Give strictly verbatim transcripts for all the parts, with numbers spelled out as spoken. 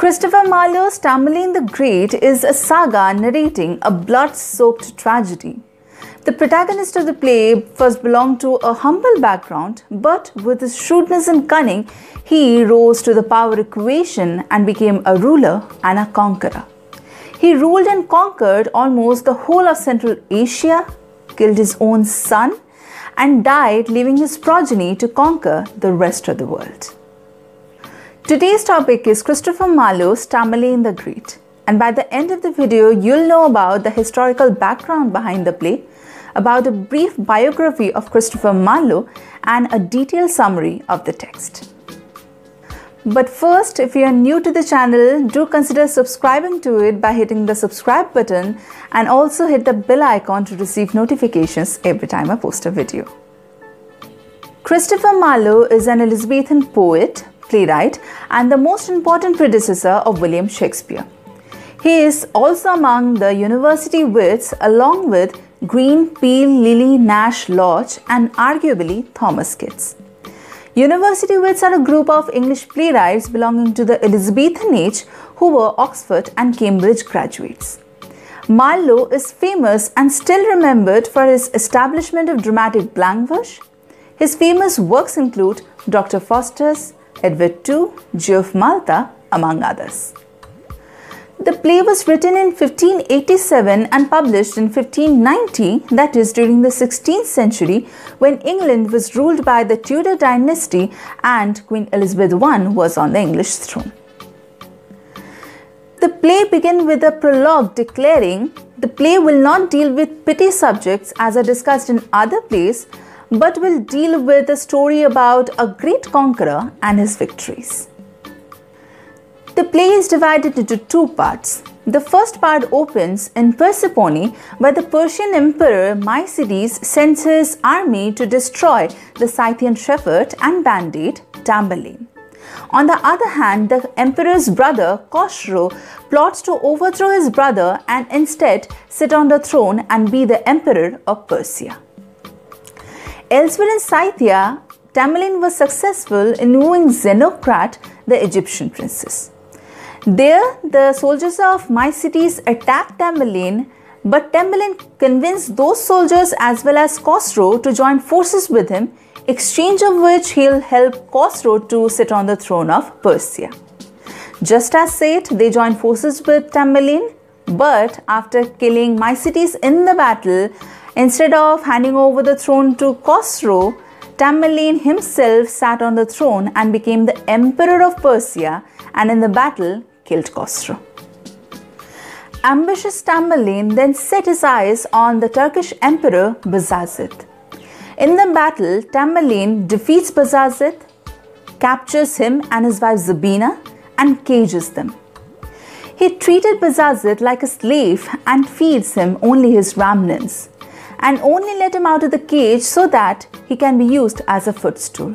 Christopher Marlowe's Tamburlaine the Great is a saga narrating a blood-soaked tragedy. The protagonist of the play first belonged to a humble background, but with his shrewdness and cunning, he rose to the power equation and became a ruler and a conqueror. He ruled and conquered almost the whole of Central Asia, killed his own son, and died, leaving his progeny to conquer the rest of the world. Today's topic is Christopher Marlowe's Tamburlaine the Great. And by the end of the video, you'll know about the historical background behind the play, about a brief biography of Christopher Marlowe, and a detailed summary of the text. But first, if you are new to the channel, do consider subscribing to it by hitting the subscribe button and also hit the bell icon to receive notifications every time I post a video. Christopher Marlowe is an Elizabethan poet, playwright, and the most important predecessor of William Shakespeare. He is also among the University Wits along with Green, Peel, Lily, Nash, Lodge, and arguably Thomas Kyd. University Wits are a group of English playwrights belonging to the Elizabethan age who were Oxford and Cambridge graduates. Marlowe is famous and still remembered for his establishment of dramatic blank verse. His famous works include Doctor Faustus, Edward the Second, Jew of Malta, among others. The play was written in fifteen eighty-seven and published in fifteen ninety, that is during the sixteenth century, when England was ruled by the Tudor dynasty and Queen Elizabeth the First was on the English throne. The play begins with a prologue declaring, "The play will not deal with petty subjects as are discussed in other plays, but will deal with a story about a great conqueror and his victories." The play is divided into two parts. The first part opens in Persepolis, where the Persian emperor Mycides sends his army to destroy the Scythian shepherd and bandit Tamburlaine. On the other hand, the emperor's brother Cosroe plots to overthrow his brother and instead sit on the throne and be the emperor of Persia. Elsewhere in Scythia, Tamburlaine was successful in wooing Xenocrat, the Egyptian princess. There, the soldiers of Mycetes attacked Tamburlaine, but Tamburlaine convinced those soldiers as well as Cosroe to join forces with him, exchange of which he'll help Cosroe to sit on the throne of Persia. Just as said, they joined forces with Tamburlaine, but after killing Mycetes in the battle, instead of handing over the throne to Cosroe, Tamburlaine himself sat on the throne and became the emperor of Persia, and in the battle killed Cosroe. Ambitious Tamburlaine then set his eyes on the Turkish emperor Bajazeth. In the battle, Tamburlaine defeats Bajazeth, captures him and his wife Zabina, and cages them. He treated Bajazeth like a slave and feeds him only his remnants, and only let him out of the cage so that he can be used as a footstool.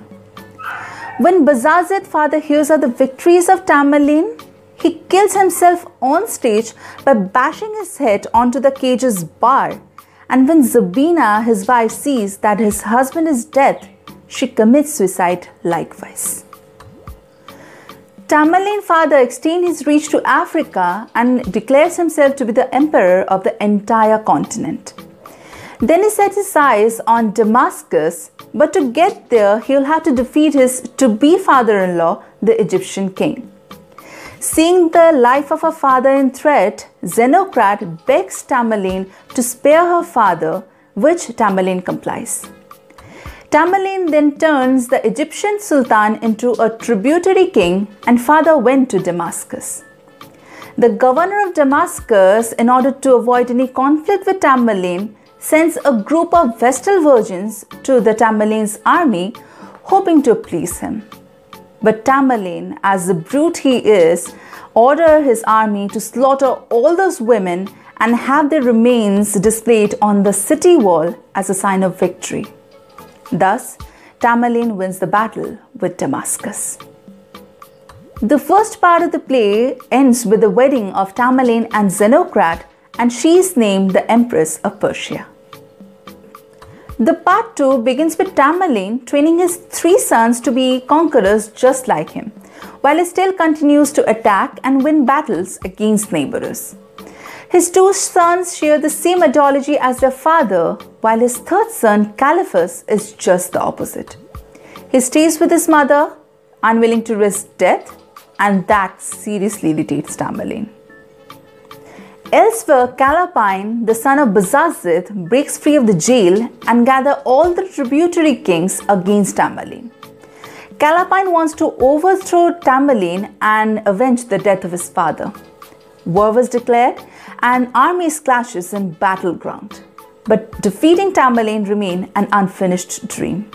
When Bajazeth's father hears of the victories of Tamburlaine, he kills himself on stage by bashing his head onto the cage's bar. And when Zabina, his wife, sees that his husband is dead, she commits suicide likewise. Tamburlaine's father extends his reach to Africa and declares himself to be the emperor of the entire continent. Then he set his eyes on Damascus, but to get there, he'll have to defeat his to-be father-in-law, the Egyptian king. Seeing the life of her father in threat, Xenocrat begs Tamburlaine to spare her father, which Tamburlaine complies. Tamburlaine then turns the Egyptian sultan into a tributary king, and father went to Damascus. The governor of Damascus, in order to avoid any conflict with Tamburlaine, sends a group of Vestal virgins to the Tamburlaine's army, hoping to please him. But Tamburlaine, as the brute he is, orders his army to slaughter all those women and have their remains displayed on the city wall as a sign of victory. Thus, Tamburlaine wins the battle with Damascus. The first part of the play ends with the wedding of Tamburlaine and Xenocrat, and she is named the Empress of Persia. The part two begins with Tamburlaine training his three sons to be conquerors just like him, while he still continues to attack and win battles against neighbors. His two sons share the same ideology as their father, while his third son, Caliphas, is just the opposite. He stays with his mother, unwilling to risk death, and that seriously irritates Tamburlaine. Elsewhere, Calapine, the son of Bajazeth, breaks free of the jail and gathers all the tributary kings against Tamburlaine. Calapine wants to overthrow Tamburlaine and avenge the death of his father. War was declared and armies clashes in battleground. But defeating Tamburlaine remained an unfinished dream.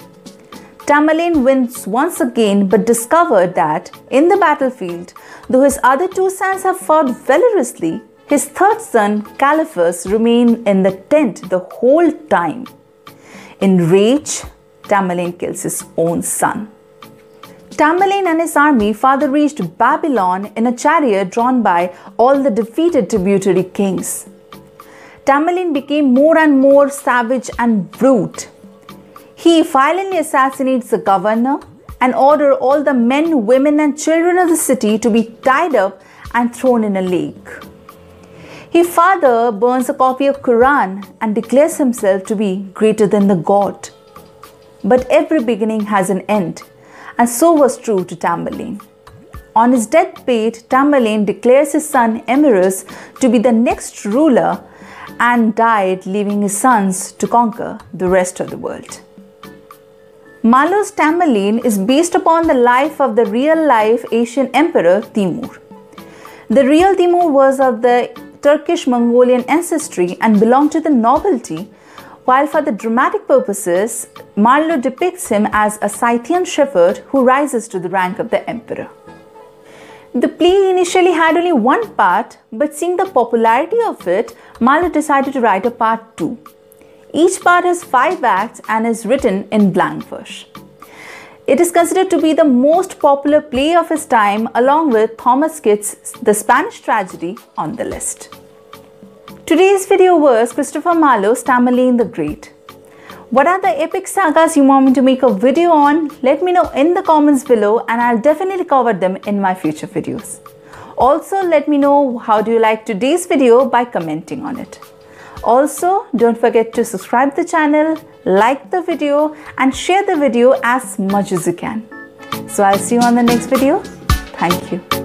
Tamburlaine wins once again, but discovered that in the battlefield, though his other two sons have fought valorously, his third son, Caliphas, remained in the tent the whole time. In rage, Tamburlaine kills his own son. Tamburlaine and his army farther reached Babylon in a chariot drawn by all the defeated tributary kings. Tamburlaine became more and more savage and brute. He violently assassinates the governor and orders all the men, women and children of the city to be tied up and thrown in a lake. He further burns a copy of Quran and declares himself to be greater than the God. But every beginning has an end. And so was true to Tamburlaine. On his deathbed, Tamburlaine declares his son Emirus to be the next ruler and died, leaving his sons to conquer the rest of the world. Marlowe's Tamburlaine is based upon the life of the real-life Asian emperor Timur. The real Timur was of the Turkish-Mongolian ancestry and belonged to the nobility, while for the dramatic purposes, Marlowe depicts him as a Scythian shepherd who rises to the rank of the emperor. The play initially had only one part, but seeing the popularity of it, Marlowe decided to write a part two. Each part has five acts and is written in blank verse. It is considered to be the most popular play of his time, along with Thomas Kyd's The Spanish Tragedy on the list. Today's video was Christopher Marlowe's Tamburlaine the Great. What are the epic sagas you want me to make a video on? Let me know in the comments below and I'll definitely cover them in my future videos. Also, let me know how do you like today's video by commenting on it. Also, don't forget to subscribe to the channel, like the video and share the video as much as you can. So I'll see you on the next video. Thank you.